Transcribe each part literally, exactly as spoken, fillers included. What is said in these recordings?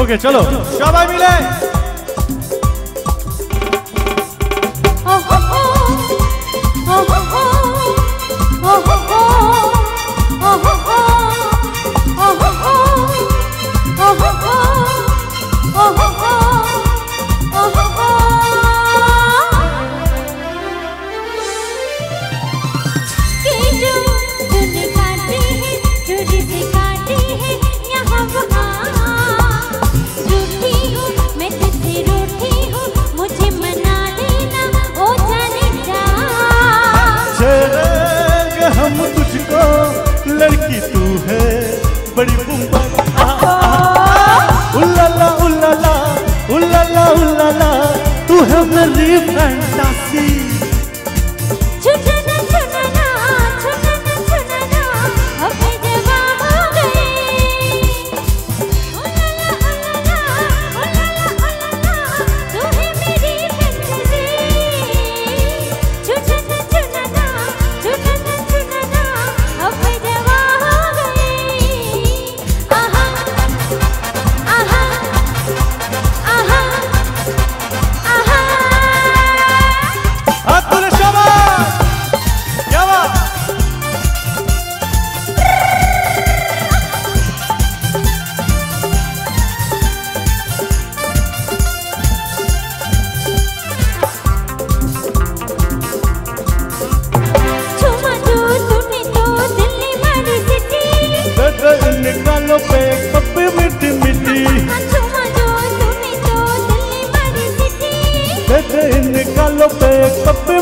Okay चलो सबाई मिले लड़की तू है बड़ी बूंबा उल्ला ला उल्ला ला उल्ला ला उल्ला ला तू है मेरी फैंटासी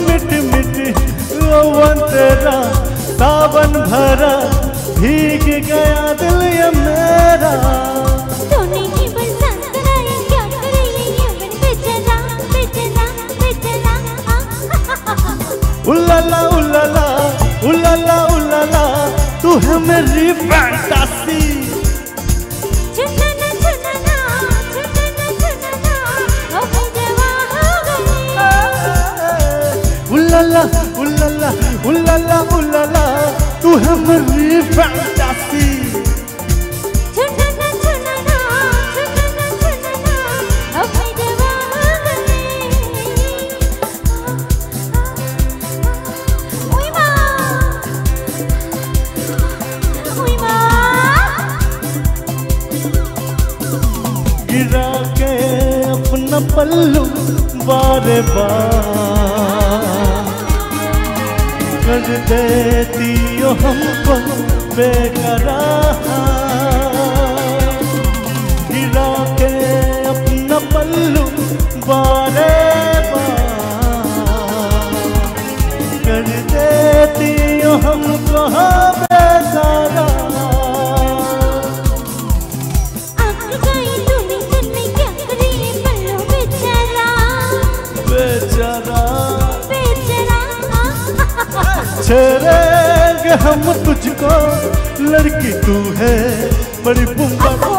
मिट्टी मिट्टी लोवन तेरा सावन भरा भीग गया दिल ये मेरा सोने की बरसात आए क्या करे ये मन बेचैना बेचैना बेचैना उल्ला ला उल्ला ला उल्ला ला उल्ला ला तू है मेरी फैंटासी उल्ला उल्ला उल्ला उल्ला तू है मेरी फैंटासी गिरा के अपना पल्लू बारे बार कर देती हो हमको बेकरार गिरा के अपना पल्लू बारे बार कर देती हो हमको बेकरार छेड़ेंगे हम तुझको लड़की तू है बड़ी बूंबा।